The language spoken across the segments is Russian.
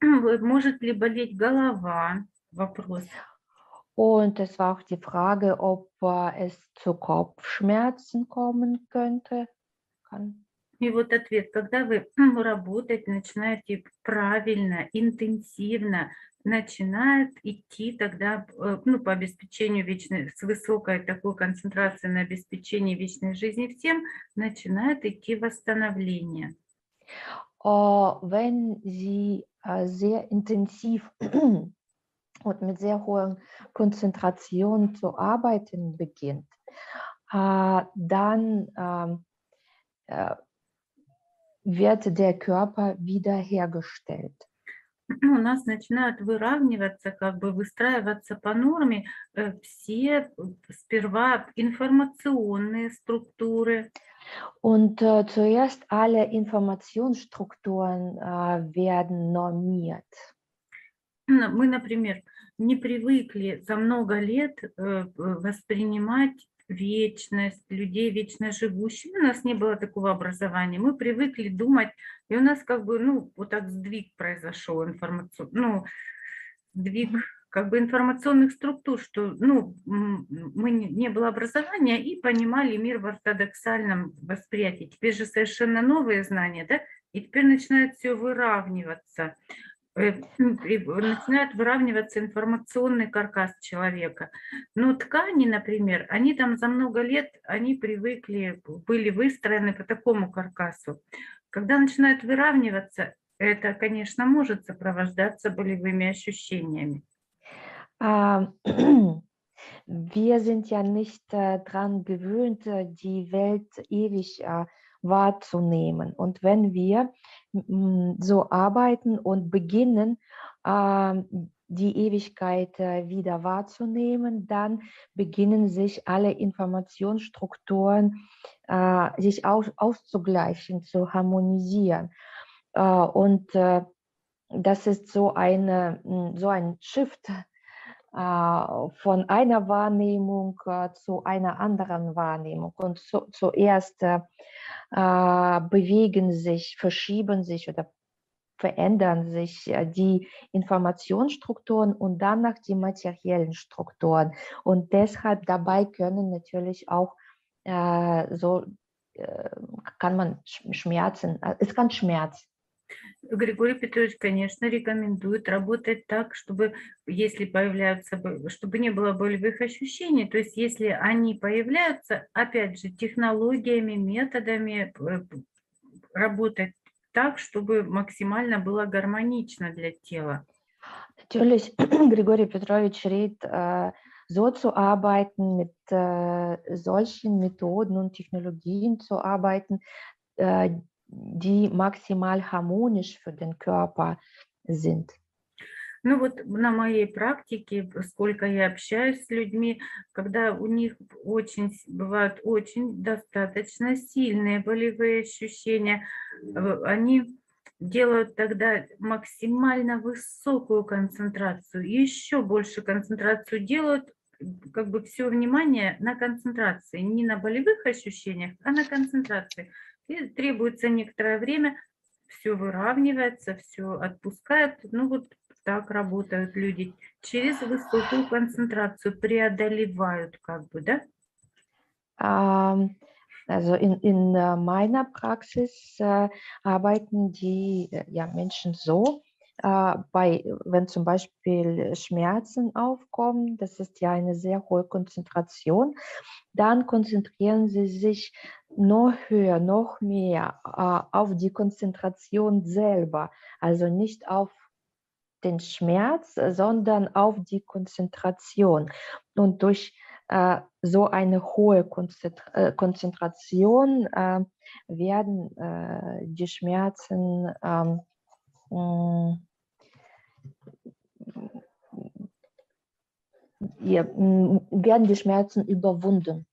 Может ли болеть голова? Вопрос. Und es war auch die Frage, ob es zu Kopfschmerzen kommen könnte. Kann. И вот ответ. Когда вы работать начинаете правильно, интенсивно, начинает идти тогда, ну, по обеспечению вечной, с высокой такой концентрацией на обеспечении вечной жизни всем, начинает идти восстановление. Wenn Sie sehr intensiv und mit sehr hoher Konzentration zu arbeiten beginnt, dann wird der Körper wiederhergestellt. У нас начинают выравниваться, как бы выстраиваться по норме все сперва информационные структуры. Und zuerst alle Informationsstrukturen werden normiert. Мы, например, не привыкли за много лет воспринимать вечность, людей вечно живущих. У нас не было такого образования. Мы привыкли думать, и у нас как бы, ну, вот так сдвиг произошел, ну, сдвиг как бы информационных структур, что, ну, мы не было образования и понимали мир в ортодоксальном восприятии. Теперь же совершенно новые знания, да, и теперь начинает все выравниваться. Начинает выравниваться информационный каркас человека. Но ткани, например, они там за много лет, они привыкли, были выстроены по такому каркасу. Когда начинают выравниваться, это, конечно, может сопровождаться болевыми ощущениями. Wir sind ja nicht daran gewöhnt, die Welt ewig wahrzunehmen. Und wenn wir so arbeiten und beginnen, die Ewigkeit wieder wahrzunehmen, dann beginnen sich alle Informationsstrukturen sich auszugleichen, zu harmonisieren. Und das ist so ein Shift von einer Wahrnehmung zu einer anderen Wahrnehmung. Und zuerst bewegen sich, verschieben sich oder verändern sich die Informationsstrukturen und danach die materiellen Strukturen. Und deshalb dabei können natürlich auch kann man Schmerzen, es kann Schmerz. Григорий Петрович, конечно, рекомендует работать так, чтобы, если появляются, чтобы не было болевых ощущений, то есть если они появляются, опять же, технологиями, методами работать так, чтобы максимально было гармонично для тела. Natürlich, Григорий Петрович rät, so zu arbeiten, mit solchen Methoden und Technologien zu arbeiten, die maximal harmonisch für den Körper sind. Ну вот на моей практике, сколько я общаюсь с людьми, когда у них бывают очень достаточно сильные болевые ощущения, они делают тогда максимально высокую концентрацию, еще больше концентрацию делают, как бы все внимание на концентрации, не на болевых ощущениях, а на концентрации. И требуется некоторое время, все выравнивается, все отпускает. Ну вот так работают люди. Через высокую концентрацию преодолевают как бы, да? Also in meiner Praxis arbeiten die Menschen so, wenn zum Beispiel Schmerzen aufkommen, das ist ja eine sehr hohe Konzentration, dann konzentrieren sie sich noch höher, noch mehr auf die Konzentration selber, also nicht auf den Schmerz, sondern auf die Konzentration. Und durch so eine hohe Konzentration werden die Schmerzen werden die Schmerzen überwunden.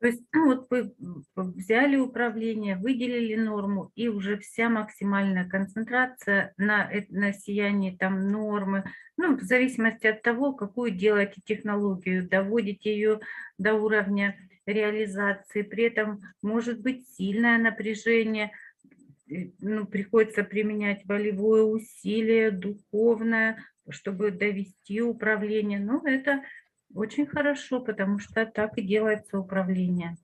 То есть, ну, вот вы взяли управление, выделили норму, и уже вся максимальная концентрация на сиянии там нормы, ну, в зависимости от того, какую делаете технологию, доводите ее до уровня реализации, при этом может быть сильное напряжение, приходится применять волевое усилие, духовное, чтобы довести управление. Но это очень хорошо, потому что так и делается управление.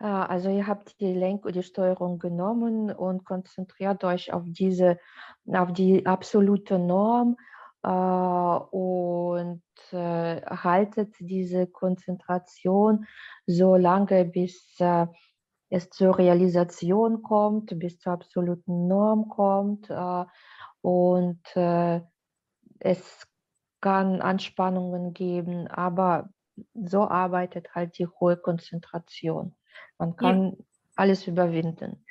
Also ihr habt die Lenk- und die Steuerung genommen und konzentriert euch auf diese, auf die absolute Norm und haltet diese Konzentration so lange, bis es zur Realisation kommt, bis zur absoluten Norm kommt und es kann Anspannungen geben, aber so arbeitet halt die hohe Konzentration. Man kann alles überwinden.